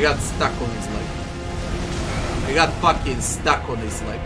I got stuck on his leg. I got fucking stuck on his leg.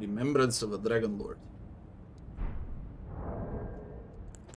Remembrance of a Dragon Lord.